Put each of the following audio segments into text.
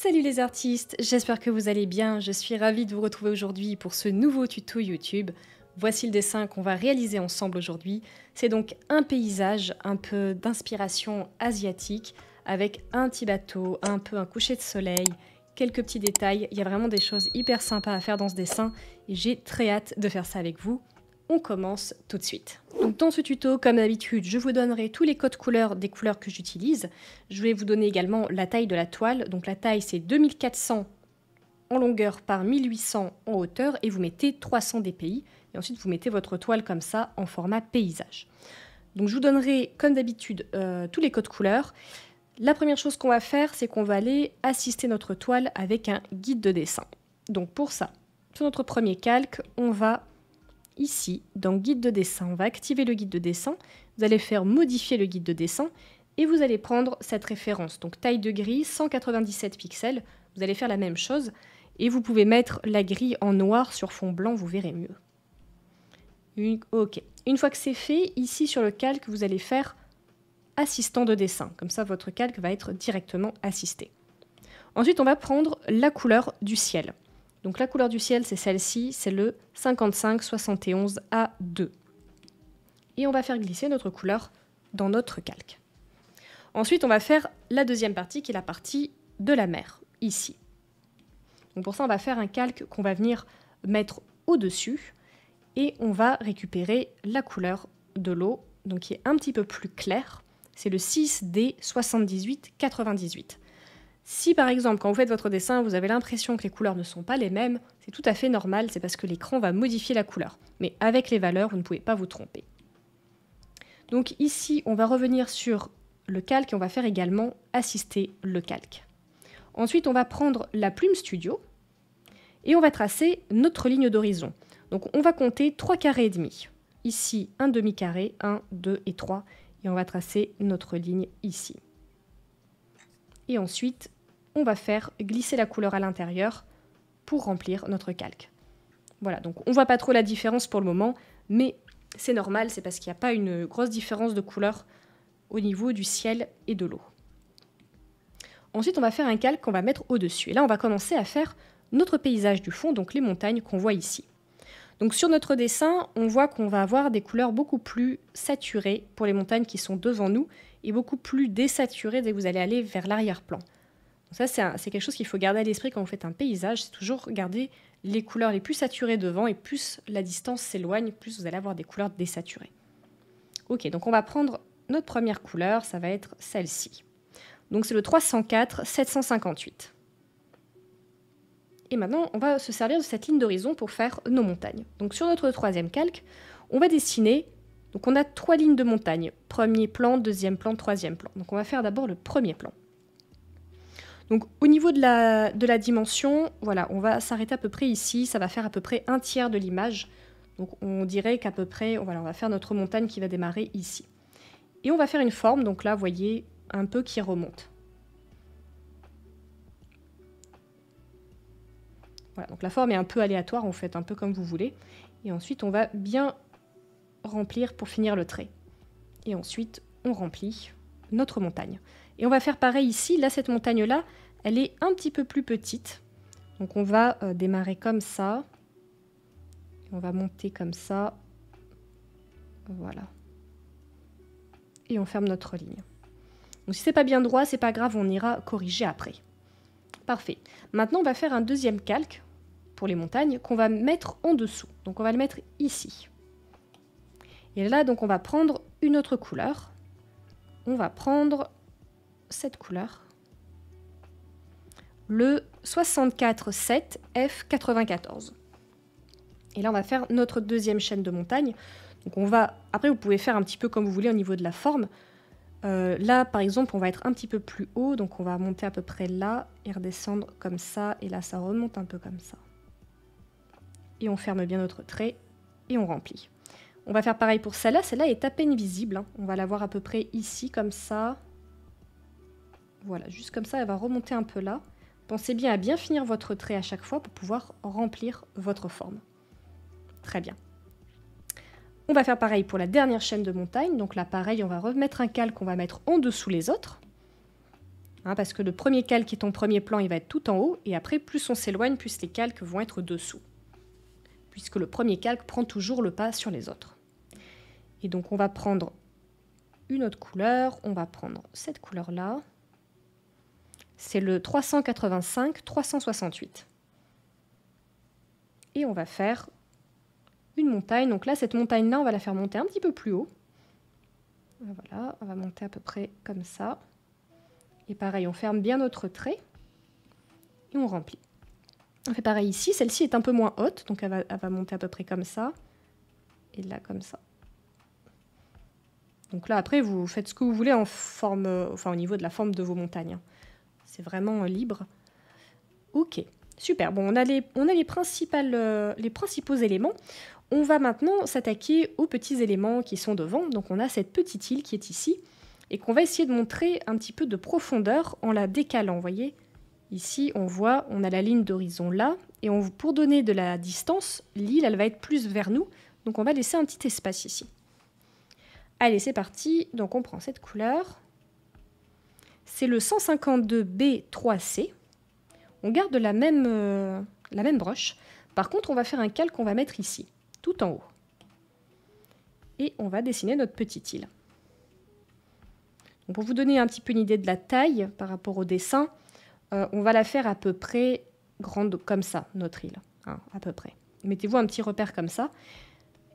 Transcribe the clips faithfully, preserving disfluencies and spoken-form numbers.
Salut les artistes, j'espère que vous allez bien, je suis ravie de vous retrouver aujourd'hui pour ce nouveau tuto YouTube. Voici le dessin qu'on va réaliser ensemble aujourd'hui. C'est donc un paysage, un peu d'inspiration asiatique, avec un petit bateau, un peu un coucher de soleil, quelques petits détails. Il y a vraiment des choses hyper sympas à faire dans ce dessin et j'ai très hâte de faire ça avec vous. On commence tout de suite. Donc dans ce tuto, comme d'habitude, je vous donnerai tous les codes couleurs des couleurs que j'utilise. Je vais vous donner également la taille de la toile. Donc la taille, c'est deux mille quatre cents en longueur par mille huit cents en hauteur et vous mettez trois cents D P I. Et ensuite, vous mettez votre toile comme ça en format paysage. Donc je vous donnerai, comme d'habitude, euh, tous les codes couleurs. La première chose qu'on va faire, c'est qu'on va aller assister notre toile avec un guide de dessin. Donc pour ça, sur notre premier calque, on va... Ici, dans guide de dessin, on va activer le guide de dessin, vous allez faire modifier le guide de dessin et vous allez prendre cette référence, donc taille de grille, cent quatre-vingt-dix-sept pixels, vous allez faire la même chose et vous pouvez mettre la grille en noir sur fond blanc, vous verrez mieux. Une... Ok, une fois que c'est fait, ici sur le calque, vous allez faire assistant de dessin, comme ça votre calque va être directement assisté. Ensuite, on va prendre la couleur du ciel. Donc la couleur du ciel, c'est celle-ci, c'est le cinquante-cinq soixante et onze A deux. Et on va faire glisser notre couleur dans notre calque. Ensuite, on va faire la deuxième partie, qui est la partie de la mer, ici. Donc pour ça, on va faire un calque qu'on va venir mettre au-dessus, et on va récupérer la couleur de l'eau, donc qui est un petit peu plus claire, c'est le six D soixante-dix-huit quatre-vingt-dix-huit. Si par exemple, quand vous faites votre dessin, vous avez l'impression que les couleurs ne sont pas les mêmes, c'est tout à fait normal, c'est parce que l'écran va modifier la couleur. Mais avec les valeurs, vous ne pouvez pas vous tromper. Donc ici, on va revenir sur le calque et on va faire également assister le calque. Ensuite, on va prendre la plume studio et on va tracer notre ligne d'horizon. Donc on va compter trois carrés et demi. Ici, un demi-carré, un, deux et trois. Et on va tracer notre ligne ici. Et ensuite... on va faire glisser la couleur à l'intérieur pour remplir notre calque. Voilà, donc on voit pas trop la différence pour le moment, mais c'est normal, c'est parce qu'il n'y a pas une grosse différence de couleur au niveau du ciel et de l'eau. Ensuite, on va faire un calque qu'on va mettre au-dessus. Et là, on va commencer à faire notre paysage du fond, donc les montagnes qu'on voit ici. Donc sur notre dessin, on voit qu'on va avoir des couleurs beaucoup plus saturées pour les montagnes qui sont devant nous et beaucoup plus désaturées dès que vous allez aller vers l'arrière-plan. Ça, c'est quelque chose qu'il faut garder à l'esprit quand vous faites un paysage, c'est toujours garder les couleurs les plus saturées devant, et plus la distance s'éloigne, plus vous allez avoir des couleurs désaturées. Ok, donc on va prendre notre première couleur, ça va être celle-ci. Donc c'est le trois cent quatre sept cent cinquante-huit. Et maintenant, on va se servir de cette ligne d'horizon pour faire nos montagnes. Donc sur notre troisième calque, on va dessiner, donc on a trois lignes de montagne, premier plan, deuxième plan, troisième plan. Donc on va faire d'abord le premier plan. Donc au niveau de la, de la dimension, voilà, on va s'arrêter à peu près ici, ça va faire à peu près un tiers de l'image. Donc on dirait qu'à peu près, voilà, on va faire notre montagne qui va démarrer ici. Et on va faire une forme, donc là, vous voyez, un peu qui remonte. Voilà, donc la forme est un peu aléatoire, on fait un peu comme vous voulez. Et ensuite, on va bien remplir pour finir le trait. Et ensuite, on remplit notre montagne. Et on va faire pareil ici, là cette montagne-là, elle est un petit peu plus petite. Donc on va euh, démarrer comme ça, et on va monter comme ça, voilà. Et on ferme notre ligne. Donc si c'est pas bien droit, c'est pas grave, on ira corriger après. Parfait. Maintenant on va faire un deuxième calque pour les montagnes qu'on va mettre en dessous. Donc on va le mettre ici. Et là donc on va prendre une autre couleur. On va prendre... cette couleur, le soixante-quatre sept F quatre-vingt-quatorze. Et là, on va faire notre deuxième chaîne de montagne. Donc on va, après, vous pouvez faire un petit peu comme vous voulez au niveau de la forme. Euh, là, par exemple, on va être un petit peu plus haut, donc on va monter à peu près là et redescendre comme ça. Et là, ça remonte un peu comme ça. Et on ferme bien notre trait et on remplit. On va faire pareil pour celle-là. Celle-là est à peine visible, hein. On va la voir à peu près ici, comme ça. Voilà, juste comme ça, elle va remonter un peu là. Pensez bien à bien finir votre trait à chaque fois pour pouvoir remplir votre forme. Très bien. On va faire pareil pour la dernière chaîne de montagne. Donc là, pareil, on va remettre un calque qu'on va mettre en dessous les autres. hein, parce que le premier calque qui est ton premier plan, il va être tout en haut, et après, plus on s'éloigne, plus les calques vont être dessous, puisque le premier calque prend toujours le pas sur les autres. Et donc, on va prendre une autre couleur, on va prendre cette couleur-là, c'est le trois cent quatre-vingt-cinq trois cent soixante-huit. Et on va faire une montagne. Donc là, cette montagne-là, on va la faire monter un petit peu plus haut. Voilà, on va monter à peu près comme ça. Et pareil, on ferme bien notre trait et on remplit. On fait pareil ici. Celle-ci est un peu moins haute, donc elle va, elle va monter à peu près comme ça. Et là, comme ça. Donc là, après, vous faites ce que vous voulez en forme, enfin, au niveau de la forme de vos montagnes. C'est vraiment libre. Ok, super. Bon, on a les, on a les, principales, euh, les principaux éléments. On va maintenant s'attaquer aux petits éléments qui sont devant. Donc on a cette petite île qui est ici et qu'on va essayer de montrer un petit peu de profondeur en la décalant. Vous voyez, ici, on voit, on a la ligne d'horizon là. Et on, pour donner de la distance, l'île, elle va être plus vers nous. Donc on va laisser un petit espace ici. Allez, c'est parti. Donc on prend cette couleur. C'est le cent cinquante-deux B trois C. On garde la même, euh, la même broche. Par contre, on va faire un calque qu'on va mettre ici, tout en haut. Et on va dessiner notre petite île. Donc, pour vous donner un petit peu une idée de la taille par rapport au dessin, euh, on va la faire à peu près grande comme ça, notre île. Hein, à peu près. Mettez-vous un petit repère comme ça.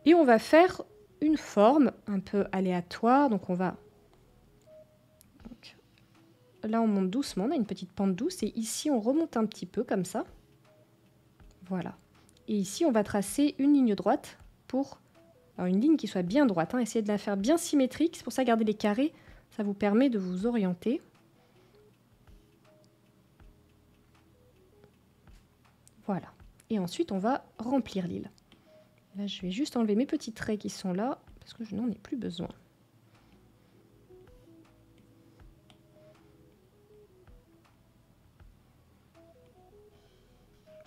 Et on va faire une forme un peu aléatoire. Donc on va... Donc, là, on monte doucement, on a une petite pente douce. Et ici, on remonte un petit peu comme ça. Voilà. Et ici, on va tracer une ligne droite pour... Alors, une ligne qui soit bien droite. Hein. Essayez de la faire bien symétrique. C'est pour ça, garder les carrés, ça vous permet de vous orienter. Voilà. Et ensuite, on va remplir l'île. Là, je vais juste enlever mes petits traits qui sont là, parce que je n'en ai plus besoin.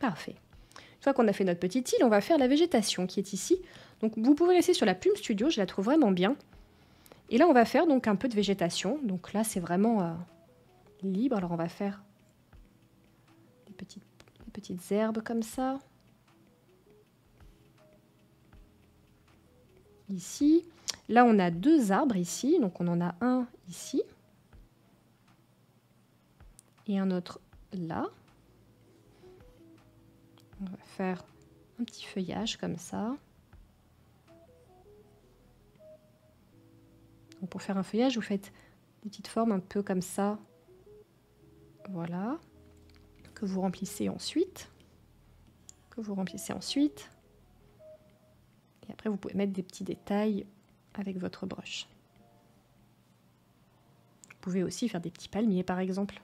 Parfait. Une fois qu'on a fait notre petite île, on va faire la végétation qui est ici. Donc vous pouvez laisser sur la Plume Studio, je la trouve vraiment bien. Et là, on va faire donc un peu de végétation. Donc là, c'est vraiment euh, libre. Alors on va faire des petites, des petites herbes comme ça. Ici. Là, on a deux arbres ici. Donc on en a un ici. Et un autre là. On va faire un petit feuillage comme ça. Donc pour faire un feuillage, vous faites des petites formes un peu comme ça. Voilà. Que vous remplissez ensuite. Que vous remplissez ensuite. Et après, vous pouvez mettre des petits détails avec votre broche. Vous pouvez aussi faire des petits palmiers, par exemple.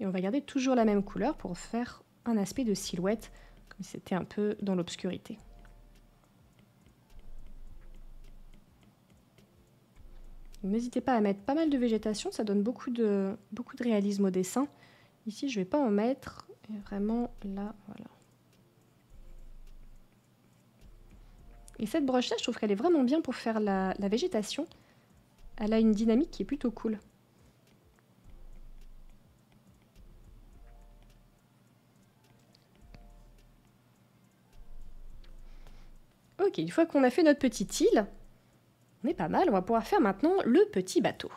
Et on va garder toujours la même couleur pour faire un aspect de silhouette, comme si c'était un peu dans l'obscurité. N'hésitez pas à mettre pas mal de végétation, ça donne beaucoup de, beaucoup de réalisme au dessin. Ici, je ne vais pas en mettre, et vraiment là, voilà. Et cette broche-là, je trouve qu'elle est vraiment bien pour faire la, la végétation. Elle a une dynamique qui est plutôt cool. Ok, une fois qu'on a fait notre petite île, on est pas mal, on va pouvoir faire maintenant le petit bateau.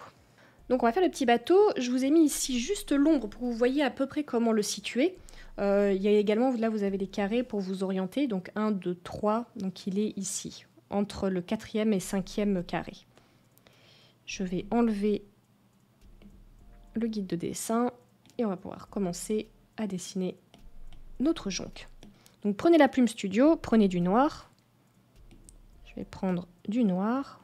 Donc on va faire le petit bateau, je vous ai mis ici juste l'ombre pour que vous voyez à peu près comment le situer. Euh, il y a également, là vous avez les carrés pour vous orienter, donc un, deux, trois, donc il est ici, entre le quatrième et cinquième carré. Je vais enlever le guide de dessin et on va pouvoir commencer à dessiner notre jonque. Donc prenez la Plume Studio, prenez du noir. Je vais prendre du noir.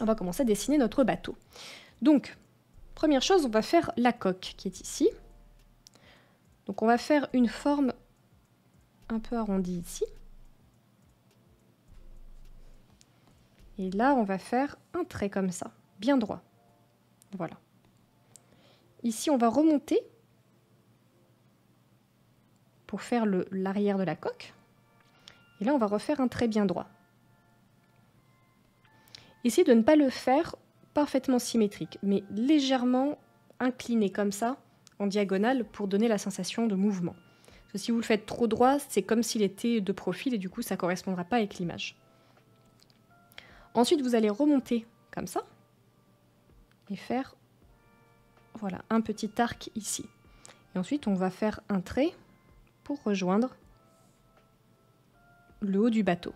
On va commencer à dessiner notre bateau. Donc, première chose, on va faire la coque qui est ici. Donc on va faire une forme un peu arrondie ici. Et là, on va faire un trait comme ça, bien droit. Voilà. Ici, on va remonter pour faire l'arrière de la coque. Et là, on va refaire un trait bien droit. Essayez de ne pas le faire parfaitement symétrique, mais légèrement incliné comme ça, en diagonale, pour donner la sensation de mouvement. Parce que si vous le faites trop droit, c'est comme s'il était de profil, et du coup, ça ne correspondra pas avec l'image. Ensuite, vous allez remonter comme ça, et faire voilà, un petit arc ici. Et ensuite, on va faire un trait pour rejoindre le haut du bateau.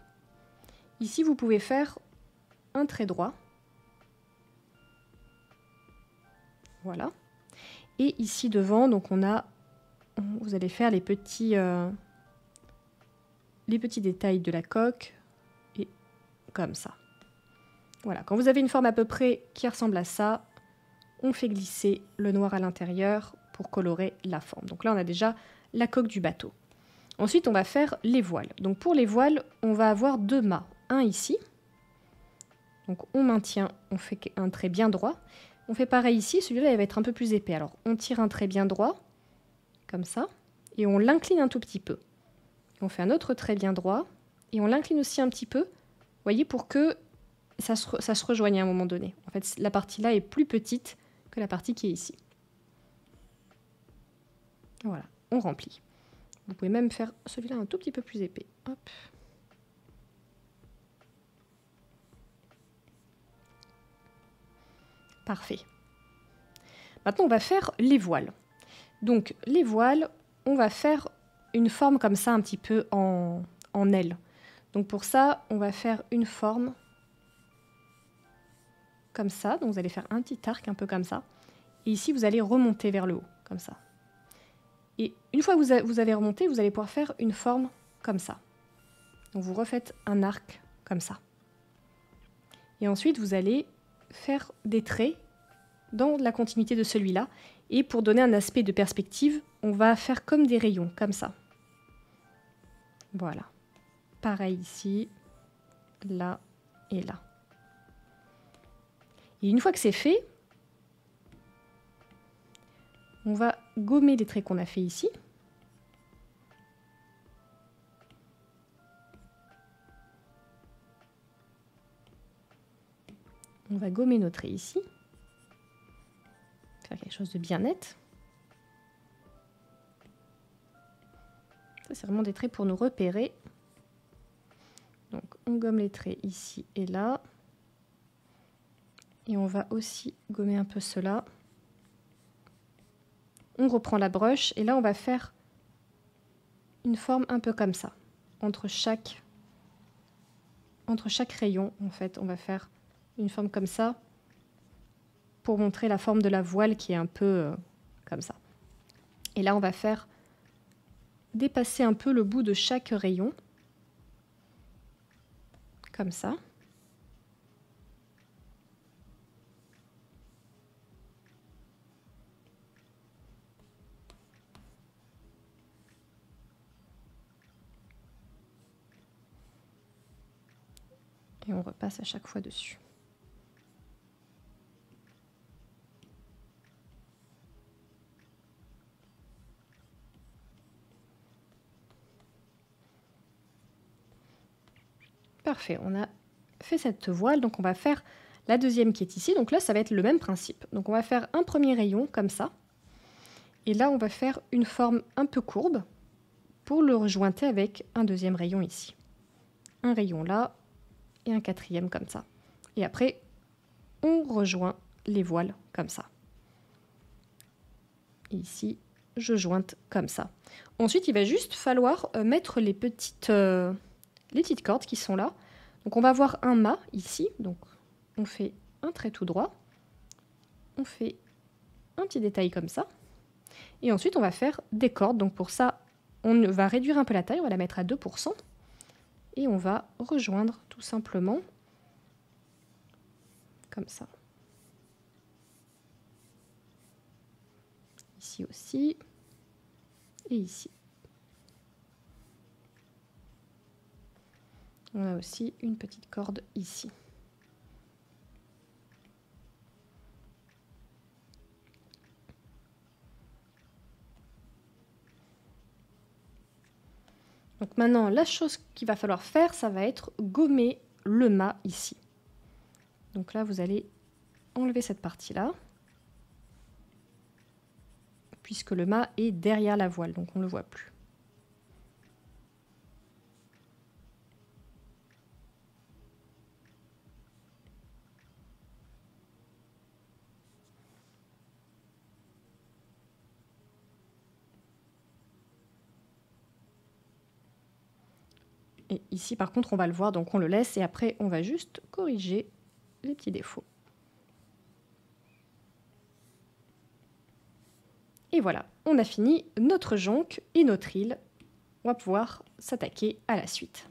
Ici, vous pouvez faire un trait droit. Voilà. Et ici devant, donc on a, vous allez faire les petits, euh, les petits détails de la coque et comme ça. Voilà. Quand vous avez une forme à peu près qui ressemble à ça, on fait glisser le noir à l'intérieur pour colorer la forme. Donc là, on a déjà la coque du bateau. Ensuite, on va faire les voiles. Donc pour les voiles, on va avoir deux mâts. Un ici. Donc on maintient, on fait un trait bien droit. On fait pareil ici, celui-là il va être un peu plus épais. Alors on tire un trait bien droit, comme ça, et on l'incline un tout petit peu. On fait un autre trait bien droit, et on l'incline aussi un petit peu, voyez, pour que ça se, ça se rejoigne à un moment donné. En fait, la partie là est plus petite que la partie qui est ici. Voilà, on remplit. Vous pouvez même faire celui-là un tout petit peu plus épais. Hop. Parfait. Maintenant, on va faire les voiles. Donc, les voiles, on va faire une forme comme ça, un petit peu en, en L. Donc, pour ça, on va faire une forme comme ça. Donc, vous allez faire un petit arc, un peu comme ça. Et ici, vous allez remonter vers le haut, comme ça. Et une fois que vous, a, vous avez remonté, vous allez pouvoir faire une forme comme ça. Donc, vous refaites un arc comme ça. Et ensuite, vous allez faire des traits dans la continuité de celui-là. Et pour donner un aspect de perspective, on va faire comme des rayons, comme ça. Voilà. Pareil ici, là et là. Et une fois que c'est fait, on va gommer les traits qu'on a fait ici. On va gommer nos traits ici, faire quelque chose de bien net. Ça, c'est vraiment des traits pour nous repérer. Donc, on gomme les traits ici et là. Et on va aussi gommer un peu cela. On reprend la broche et là, on va faire une forme un peu comme ça. Entre chaque, entre chaque rayon, en fait, on va faire une forme comme ça pour montrer la forme de la voile qui est un peu euh, comme ça. Et là, on va faire dépasser un peu le bout de chaque rayon, comme ça. Et on repasse à chaque fois dessus. Parfait, on a fait cette voile, donc on va faire la deuxième qui est ici. Donc là, ça va être le même principe. Donc on va faire un premier rayon, comme ça. Et là, on va faire une forme un peu courbe pour le rejointer avec un deuxième rayon ici. Un rayon là et un quatrième comme ça. Et après, on rejoint les voiles comme ça. Et ici, je jointe comme ça. Ensuite, il va juste falloir mettre les petites... Euh les petites cordes qui sont là. Donc on va avoir un mât ici, donc on fait un trait tout droit, on fait un petit détail comme ça, et ensuite on va faire des cordes. Donc pour ça, on va réduire un peu la taille, on va la mettre à deux pour cent, et on va rejoindre tout simplement comme ça. Ici aussi, et ici. On a aussi une petite corde ici. Donc maintenant, la chose qu'il va falloir faire, ça va être gommer le mât ici. Donc là, vous allez enlever cette partie-là, puisque le mât est derrière la voile, donc on ne le voit plus. Et ici, par contre, on va le voir, donc on le laisse et après, on va juste corriger les petits défauts. Et voilà, on a fini notre jonque et notre île. On va pouvoir s'attaquer à la suite.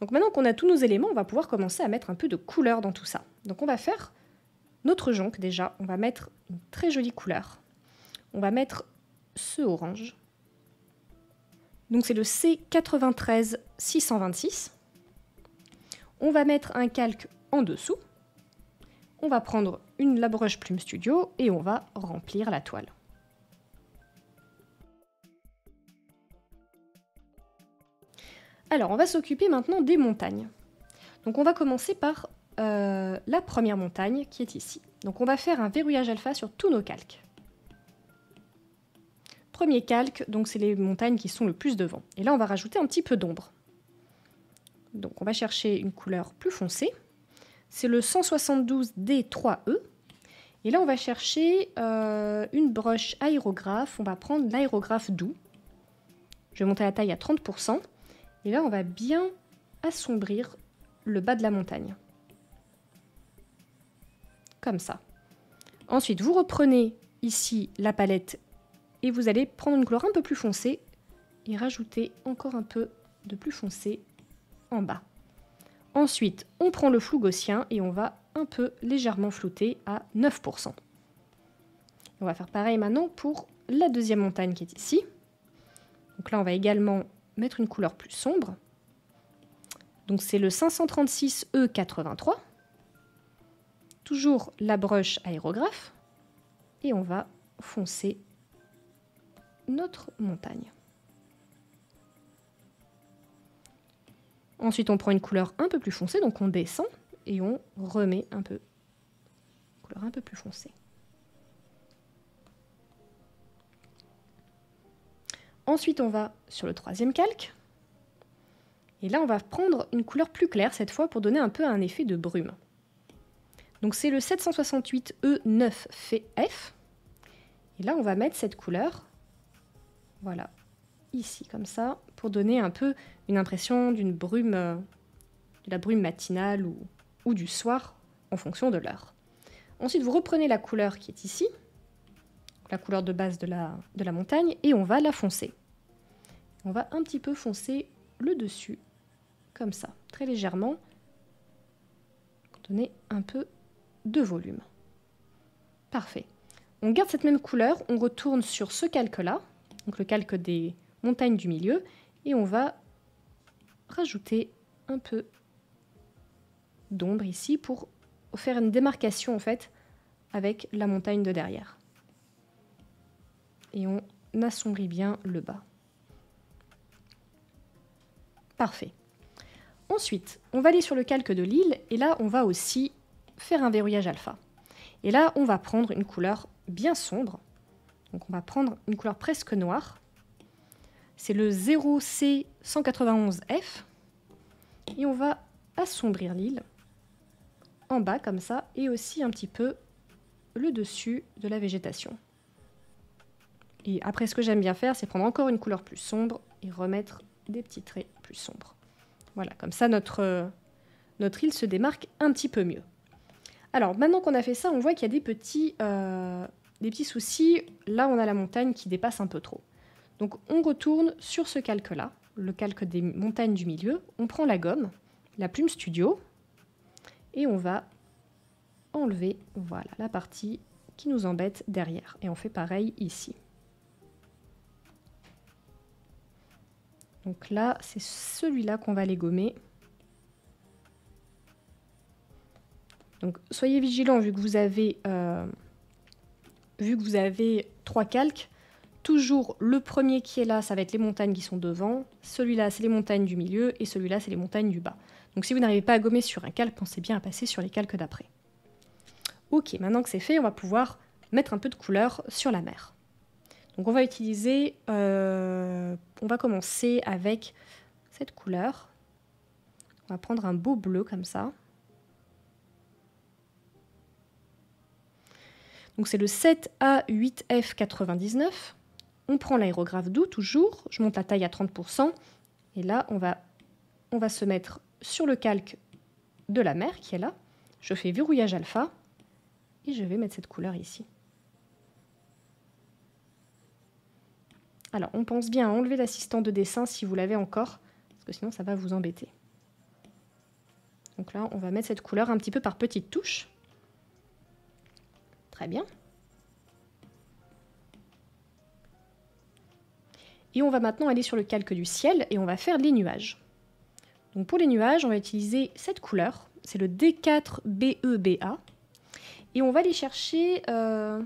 Donc maintenant qu'on a tous nos éléments, on va pouvoir commencer à mettre un peu de couleur dans tout ça. Donc on va faire notre jonque déjà. On va mettre une très jolie couleur. On va mettre ce orange. Donc c'est le C quatre-vingt-treize six cent vingt-six. On va mettre un calque en dessous. On va prendre une la broche Plume Studio et on va remplir la toile. Alors on va s'occuper maintenant des montagnes. Donc on va commencer par euh, la première montagne qui est ici. Donc on va faire un verrouillage alpha sur tous nos calques. Premier calque, donc c'est les montagnes qui sont le plus devant. Et là on va rajouter un petit peu d'ombre. Donc on va chercher une couleur plus foncée. C'est le cent soixante-douze D trois E. Et là, on va chercher euh, une broche aérographe. On va prendre l'aérographe doux. Je vais monter la taille à trente pour cent. Et là, on va bien assombrir le bas de la montagne. Comme ça. Ensuite, vous reprenez ici la palette et vous allez prendre une couleur un peu plus foncée et rajouter encore un peu de plus foncé en bas. Ensuite, on prend le flou gaussien et on va un peu légèrement flouter à neuf pour cent. On va faire pareil maintenant pour la deuxième montagne qui est ici. Donc là, on va également mettre une couleur plus sombre. Donc c'est le cinq cent trente-six E quatre-vingt-trois. Toujours la broche aérographe. Et on va foncer notre montagne. Ensuite, on prend une couleur un peu plus foncée, donc on descend et on remet un peu, une couleur un peu plus foncée. Ensuite, on va sur le troisième calque. Et là, on va prendre une couleur plus claire cette fois pour donner un peu un effet de brume. Donc c'est le sept cent soixante-huit E neuf F. Et là, on va mettre cette couleur, voilà, ici comme ça, pour donner un peu une impression d'une brume, euh, de la brume matinale ou, ou du soir en fonction de l'heure. Ensuite, vous reprenez la couleur qui est ici, la couleur de base de la, de la montagne, et on va la foncer. On va un petit peu foncer le dessus, comme ça, très légèrement, pour donner un peu de volume. Parfait. On garde cette même couleur, on retourne sur ce calque-là, donc le calque des montagnes du milieu, et on va rajouter un peu d'ombre ici pour faire une démarcation en fait avec la montagne de derrière. Et on assombrit bien le bas. Parfait. Ensuite, on va aller sur le calque de l'île et là on va aussi faire un verrouillage alpha. Et là on va prendre une couleur bien sombre. Donc on va prendre une couleur presque noire. C'est le zéro C cent quatre-vingt-onze F. Et on va assombrir l'île en bas comme ça et aussi un petit peu le dessus de la végétation. Et après, ce que j'aime bien faire, c'est prendre encore une couleur plus sombre et remettre des petits traits plus sombres. Voilà, comme ça notre, notre île se démarque un petit peu mieux. Alors maintenant qu'on a fait ça, on voit qu'il y a des petits, euh, des petits soucis. Là, on a la montagne qui dépasse un peu trop. Donc on retourne sur ce calque-là, le calque des montagnes du milieu. On prend la gomme, la Plume Studio, et on va enlever, voilà, la partie qui nous embête derrière. Et on fait pareil ici. Donc là, c'est celui-là qu'on va les gommer. Donc soyez vigilants, vu que vous avez, euh, vu que vous avez trois calques, Toujours le premier qui est là, ça va être les montagnes qui sont devant. Celui-là, c'est les montagnes du milieu et celui-là, c'est les montagnes du bas. Donc si vous n'arrivez pas à gommer sur un calque, pensez bien à passer sur les calques d'après. Ok, maintenant que c'est fait, on va pouvoir mettre un peu de couleur sur la mer. Donc on va utiliser, euh, on va commencer avec cette couleur. On va prendre un beau bleu comme ça. Donc c'est le sept A huit F quatre-vingt-dix-neuf. On prend l'aérographe doux toujours, je monte la taille à trente pour cent. Et là, on va, on va se mettre sur le calque de la mer qui est là. Je fais verrouillage alpha et je vais mettre cette couleur ici. Alors, on pense bien à enlever l'assistant de dessin si vous l'avez encore, parce que sinon ça va vous embêter. Donc là, on va mettre cette couleur un petit peu par petites touches. Très bien. Et on va maintenant aller sur le calque du ciel et on va faire les nuages. Donc pour les nuages, on va utiliser cette couleur, c'est le D quatre B E B A. Et on va les chercher, euh,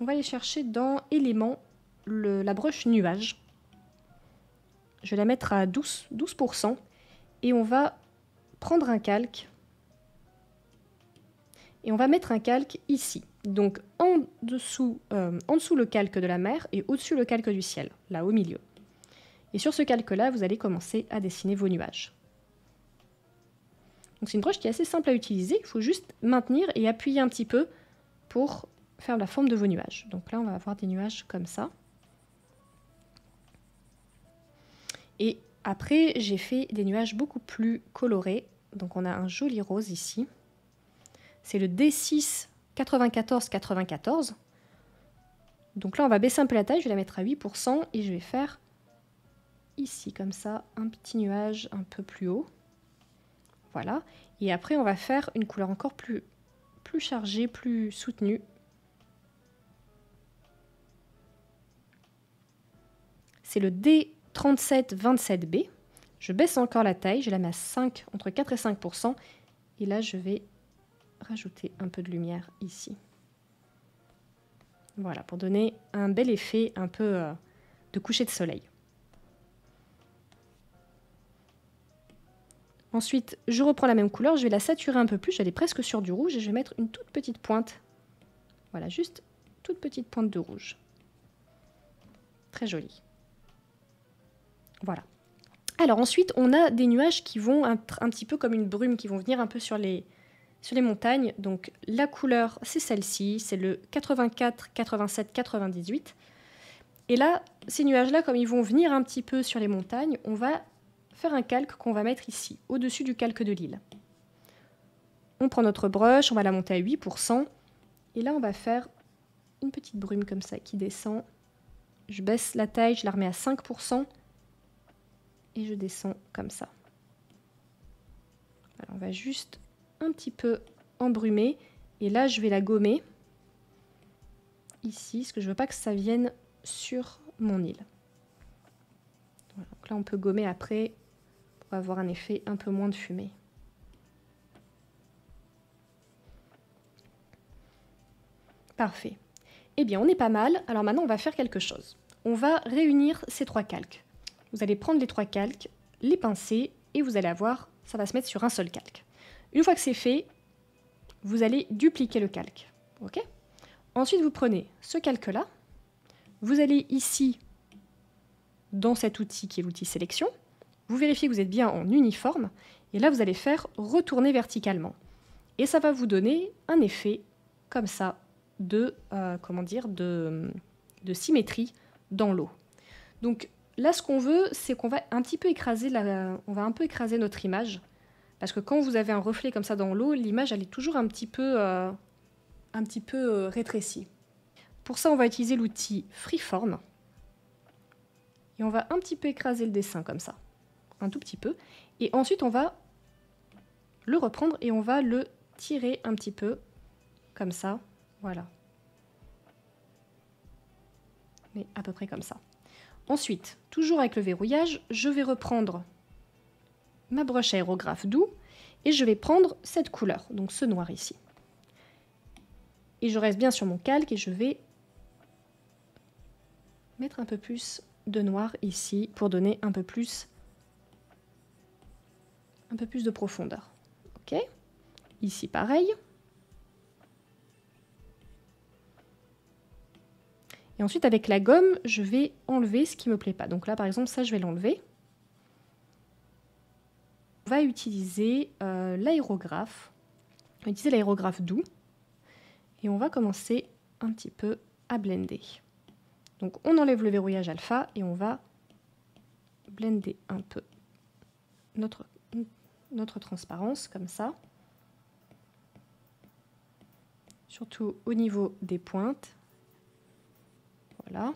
on va les chercher dans éléments. Le, la broche nuage, je vais la mettre à douze pour cent et on va prendre un calque et on va mettre un calque ici, donc en dessous, euh, en dessous le calque de la mer et au-dessus le calque du ciel, là au milieu. Et sur ce calque là, vous allez commencer à dessiner vos nuages. Donc c'est une broche qui est assez simple à utiliser, il faut juste maintenir et appuyer un petit peu pour faire la forme de vos nuages. Donc là on va avoir des nuages comme ça. Et après, j'ai fait des nuages beaucoup plus colorés. Donc on a un joli rose ici. C'est le D six quatre-vingt-quatorze quatre-vingt-quatorze. Donc là, on va baisser un peu la taille. Je vais la mettre à huit pour cent et je vais faire ici, comme ça, un petit nuage un peu plus haut. Voilà. Et après, on va faire une couleur encore plus, plus chargée, plus soutenue. C'est le D trente-sept vingt-sept B. Je baisse encore la taille, je la mets à cinq, entre quatre et cinq pour cent. Et là, je vais rajouter un peu de lumière ici. Voilà, pour donner un bel effet un peu euh, de coucher de soleil. Ensuite, je reprends la même couleur, je vais la saturer un peu plus, je vais aller presque sur du rouge et je vais mettre une toute petite pointe. Voilà, juste toute petite pointe de rouge. Très jolie. Voilà. Alors ensuite, on a des nuages qui vont un, un petit peu comme une brume, qui vont venir un peu sur les, sur les montagnes. Donc la couleur, c'est celle-ci, c'est le quatre-vingt-quatre quatre-vingt-sept quatre-vingt-dix-huit. Et là, ces nuages-là, comme ils vont venir un petit peu sur les montagnes, on va faire un calque qu'on va mettre ici, au-dessus du calque de l'île. On prend notre brush, on va la monter à huit pour cent. Et là, on va faire une petite brume comme ça qui descend. Je baisse la taille, je la remets à cinq pour cent. Et je descends comme ça. Alors on va juste un petit peu embrumer. Et là, je vais la gommer. Ici, parce que je veux pas que ça vienne sur mon île. Voilà, donc là, on peut gommer après pour avoir un effet un peu moins de fumée. Parfait. Eh bien, on est pas mal. Alors maintenant, on va faire quelque chose. On va réunir ces trois calques. Vous allez prendre les trois calques, les pincer et vous allez avoir, ça va se mettre sur un seul calque. Une fois que c'est fait, vous allez dupliquer le calque. Okay ? Ensuite, vous prenez ce calque-là, vous allez ici, dans cet outil qui est l'outil sélection, vous vérifiez que vous êtes bien en uniforme et là, vous allez faire retourner verticalement. Et ça va vous donner un effet comme ça de, euh, comment dire, de, de symétrie dans l'eau. Donc, là, ce qu'on veut, c'est qu'on va un petit peu écraser, la... on va un peu écraser notre image, parce que quand vous avez un reflet comme ça dans l'eau, l'image elle est toujours un petit peu, euh, un petit peu euh, rétrécie. Pour ça, on va utiliser l'outil Freeform et on va un petit peu écraser le dessin comme ça, un tout petit peu, et ensuite on va le reprendre et on va le tirer un petit peu comme ça, voilà, mais à peu près comme ça. Ensuite, toujours avec le verrouillage, je vais reprendre ma broche aérographe doux et je vais prendre cette couleur, donc ce noir ici. Et je reste bien sur mon calque et je vais mettre un peu plus de noir ici pour donner un peu plus, un peu plus de profondeur. Ok. Ici pareil. Et ensuite avec la gomme, je vais enlever ce qui me plaît pas. Donc là par exemple, ça je vais l'enlever. On va utiliser euh, l'aérographe. On va utiliser l'aérographe doux. Et on va commencer un petit peu à blender. Donc on enlève le verrouillage alpha et on va blender un peu notre, notre transparence comme ça. Surtout au niveau des pointes. Voilà.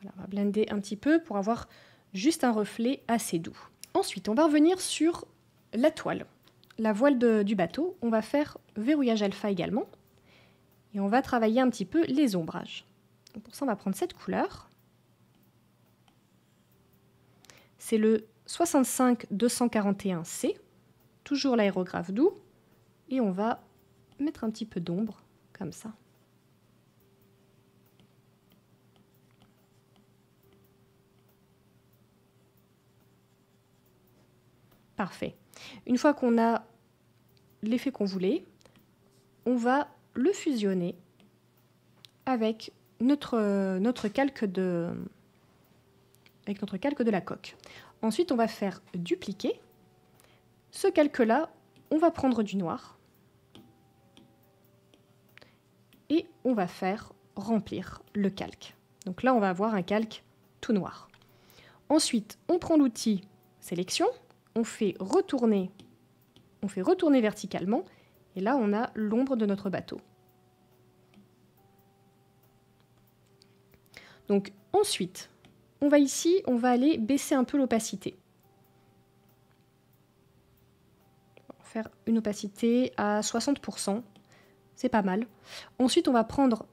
Voilà, on va blender un petit peu pour avoir juste un reflet assez doux. Ensuite, on va revenir sur la toile, la voile de, du bateau. On va faire verrouillage alpha également. Et on va travailler un petit peu les ombrages. Donc pour ça, on va prendre cette couleur. C'est le soixante-cinq deux cent quarante et un C, toujours l'aérographe doux. Et on va mettre un petit peu d'ombre, comme ça. Parfait. Une fois qu'on a l'effet qu'on voulait, on va le fusionner avec notre, notre calque de, avec notre calque de la coque. Ensuite, on va faire dupliquer. Ce calque-là, on va prendre du noir et on va faire remplir le calque. Donc là, on va avoir un calque tout noir. Ensuite, on prend l'outil sélection. On fait retourner, on fait retourner verticalement, et là on a l'ombre de notre bateau. Donc ensuite, on va ici, on va aller baisser un peu l'opacité. Faire une opacité à soixante pour cent, c'est pas mal. Ensuite, on va prendre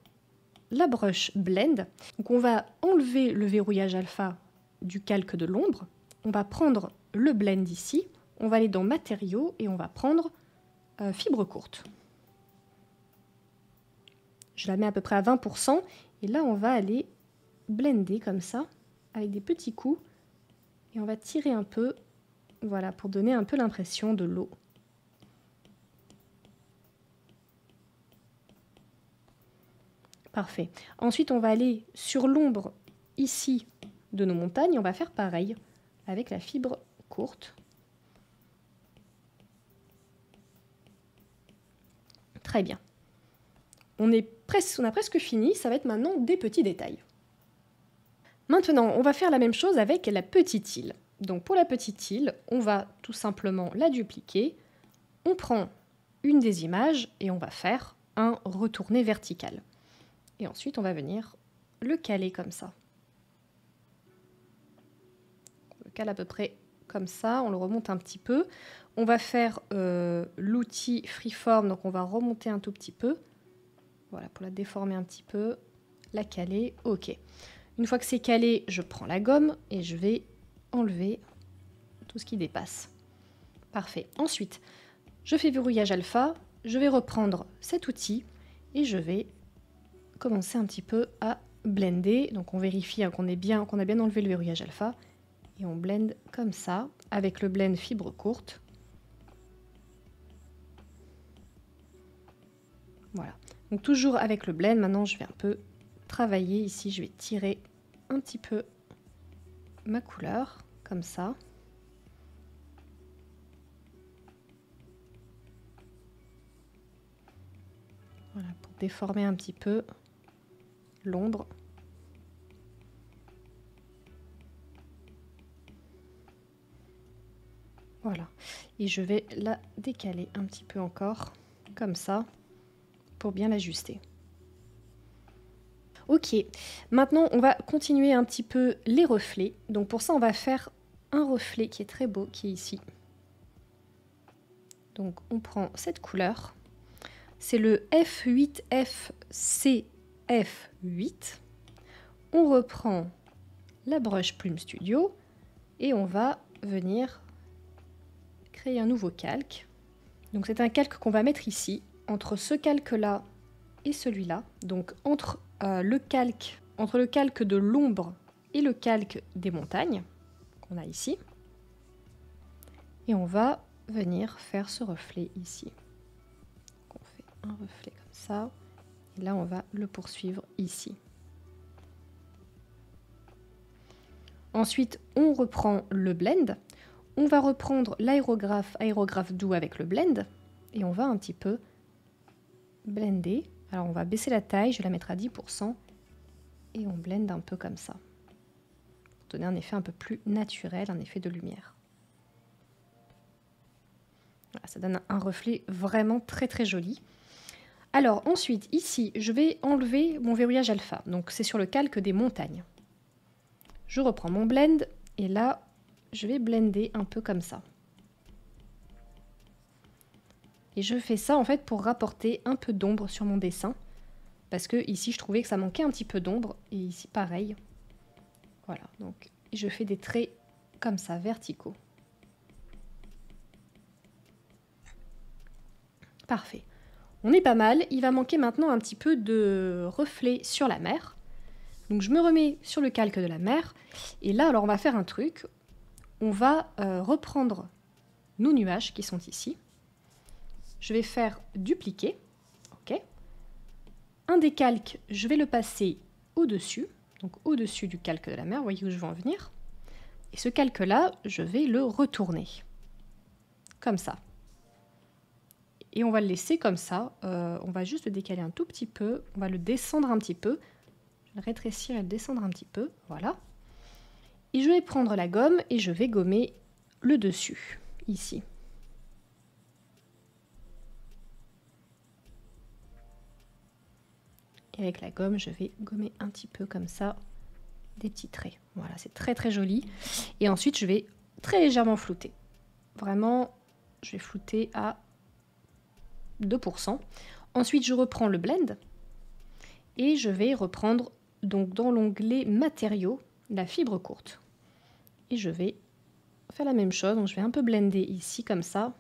la brush blend. Donc on va enlever le verrouillage alpha du calque de l'ombre. On va prendre le blend ici, on va aller dans matériaux et on va prendre euh, fibre courte. Je la mets à peu près à vingt pour cent et là on va aller blender comme ça avec des petits coups et on va tirer un peu, voilà, pour donner un peu l'impression de l'eau. Parfait. Ensuite on va aller sur l'ombre ici de nos montagnes, on va faire pareil avec la fibre courte. Très bien. On est presque, on a presque fini, ça va être maintenant des petits détails. Maintenant, on va faire la même chose avec la petite île. Donc pour la petite île, on va tout simplement la dupliquer. On prend une des images et on va faire un retourné vertical. Et ensuite, on va venir le caler comme ça. On le cale à peu près comme ça, on le remonte un petit peu. On va faire euh, l'outil freeform, donc on va remonter un tout petit peu. Voilà, pour la déformer un petit peu, la caler, ok. Une fois que c'est calé, je prends la gomme et je vais enlever tout ce qui dépasse. Parfait. Ensuite, je fais verrouillage alpha, je vais reprendre cet outil et je vais commencer un petit peu à blender. Donc on vérifie hein, qu'on est bien, qu'on a bien enlevé le verrouillage alpha. Et on blende comme ça, avec le blend fibre courte. Voilà. Donc toujours avec le blend, maintenant je vais un peu travailler ici. Je vais tirer un petit peu ma couleur, comme ça. Voilà, pour déformer un petit peu l'ombre. Voilà, et je vais la décaler un petit peu encore, comme ça, pour bien l'ajuster. Ok, maintenant on va continuer un petit peu les reflets. Donc pour ça on va faire un reflet qui est très beau, qui est ici. Donc on prend cette couleur, c'est le F huit F C F huit. On reprend la brush Plume Studio et on va venir créer un nouveau calque. Donc c'est un calque qu'on va mettre ici, entre ce calque là et celui-là. Donc entre, euh, le calque, entre le calque de l'ombre et le calque des montagnes, qu'on a ici. Et on va venir faire ce reflet ici. Donc on fait un reflet comme ça. Et là, on va le poursuivre ici. Ensuite, on reprend le blend. On va reprendre l'aérographe, aérographe doux avec le blend. Et on va un petit peu blender. Alors, on va baisser la taille, je vais la mettre à dix pour cent. Et on blende un peu comme ça. Pour donner un effet un peu plus naturel, un effet de lumière. Voilà, ça donne un reflet vraiment très très joli. Alors ensuite, ici, je vais enlever mon verrouillage alpha. Donc c'est sur le calque des montagnes. Je reprends mon blend et là, je vais blender un peu comme ça. Et je fais ça en fait pour rapporter un peu d'ombre sur mon dessin. Parce que ici, je trouvais que ça manquait un petit peu d'ombre. Et ici, pareil. Voilà, donc je fais des traits comme ça, verticaux. Parfait. On est pas mal, il va manquer maintenant un petit peu de reflet sur la mer. Donc je me remets sur le calque de la mer. Et là, alors on va faire un truc. On va euh, reprendre nos nuages qui sont ici. Je vais faire dupliquer. OK. Un des calques, je vais le passer au-dessus. Donc au-dessus du calque de la mer, vous voyez où je veux en venir. Et ce calque-là, je vais le retourner. Comme ça. Et on va le laisser comme ça, euh, on va juste le décaler un tout petit peu, on va le descendre un petit peu, je vais le rétrécir et le descendre un petit peu, voilà. Et je vais prendre la gomme et je vais gommer le dessus, ici. Et avec la gomme, je vais gommer un petit peu comme ça, des petits traits. Voilà, c'est très très joli. Et ensuite, je vais très légèrement flouter. Vraiment, je vais flouter à deux pour cent. Ensuite, je reprends le blend et je vais reprendre donc dans l'onglet matériaux la fibre courte. Et je vais faire la même chose. Donc, je vais un peu blender ici comme ça.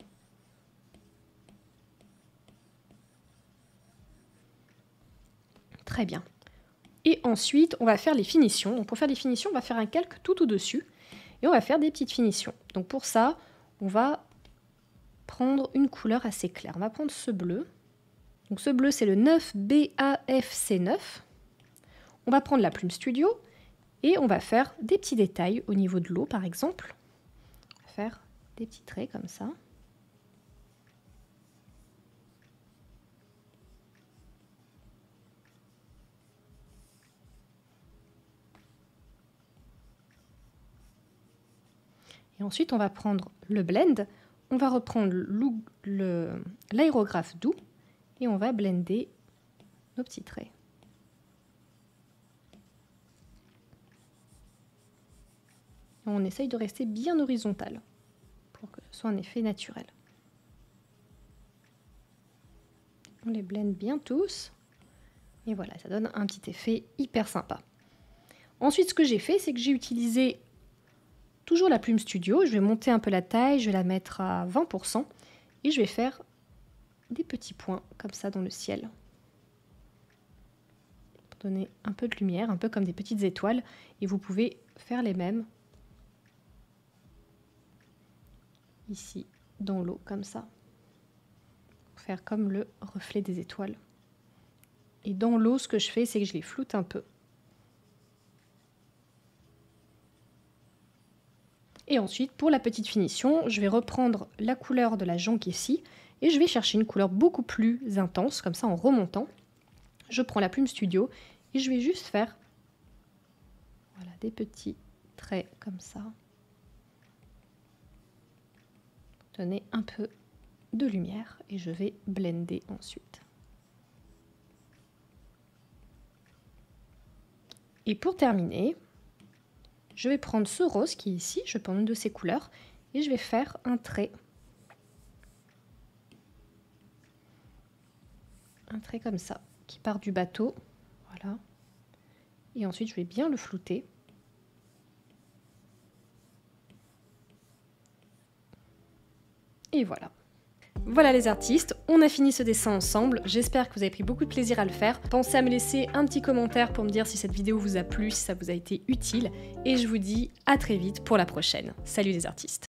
Très bien. Et ensuite, on va faire les finitions. Donc, pour faire les finitions, on va faire un calque tout au-dessus et on va faire des petites finitions. Donc, pour ça, on va prendre une couleur assez claire. On va prendre ce bleu. Donc ce bleu, c'est le neuf B A F C neuf. On va prendre la plume studio et on va faire des petits détails au niveau de l'eau, par exemple. On va faire des petits traits comme ça. Et ensuite, on va prendre le blend. On va reprendre l'aérographe doux et on va blender nos petits traits. Et on essaye de rester bien horizontal pour que ce soit un effet naturel. On les blende bien tous. Et voilà, ça donne un petit effet hyper sympa. Ensuite, ce que j'ai fait, c'est que j'ai utilisé toujours la plume studio, je vais monter un peu la taille, je vais la mettre à vingt pour cent et je vais faire des petits points comme ça dans le ciel. Pour donner un peu de lumière, un peu comme des petites étoiles, et vous pouvez faire les mêmes ici dans l'eau comme ça. Pour faire comme le reflet des étoiles. Et dans l'eau, ce que je fais, c'est que je les floute un peu. Et ensuite, pour la petite finition, je vais reprendre la couleur de la jonque ici et je vais chercher une couleur beaucoup plus intense, comme ça en remontant. Je prends la plume studio et je vais juste faire voilà, des petits traits comme ça. Donner un peu de lumière et je vais blender ensuite. Et pour terminer, je vais prendre ce rose qui est ici, je prends une de ces couleurs, et je vais faire un trait. Un trait comme ça, qui part du bateau. Voilà. Et ensuite, je vais bien le flouter. Et voilà. Voilà les artistes, on a fini ce dessin ensemble, j'espère que vous avez pris beaucoup de plaisir à le faire. Pensez à me laisser un petit commentaire pour me dire si cette vidéo vous a plu, si ça vous a été utile, et je vous dis à très vite pour la prochaine. Salut les artistes!